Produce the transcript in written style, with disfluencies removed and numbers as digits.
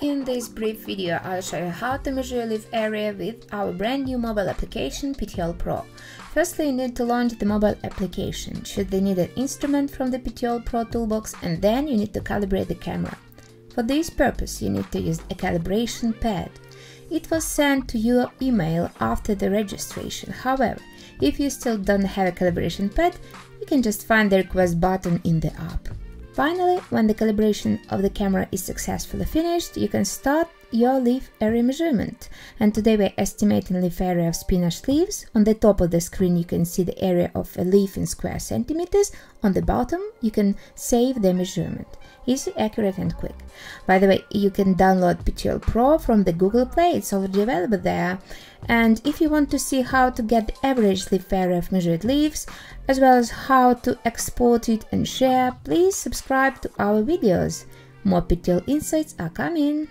In this brief video, I'll show you how to measure leaf area with our brand new mobile application Petiole Pro. Firstly, you need to launch the mobile application, choose the needed instrument from the Petiole Pro toolbox, and then you need to calibrate the camera. For this purpose, you need to use a calibration pad. It was sent to your email after the registration. However, if you still don't have a calibration pad, you can just find the request button in the app. Finally, when the calibration of the camera is successfully finished, you can start your leaf area measurement. And today we're estimating leaf area of spinach leaves. On the top of the screen you can see the area of a leaf in square centimeters. On the bottom you can save the measurement. Easy, accurate and quick. By the way, you can download Petiole Pro from the Google Play, it's already available there. And if you want to see how to get the average leaf area of measured leaves, as well as how to export it and share, please subscribe to our videos. More Petiole insights are coming.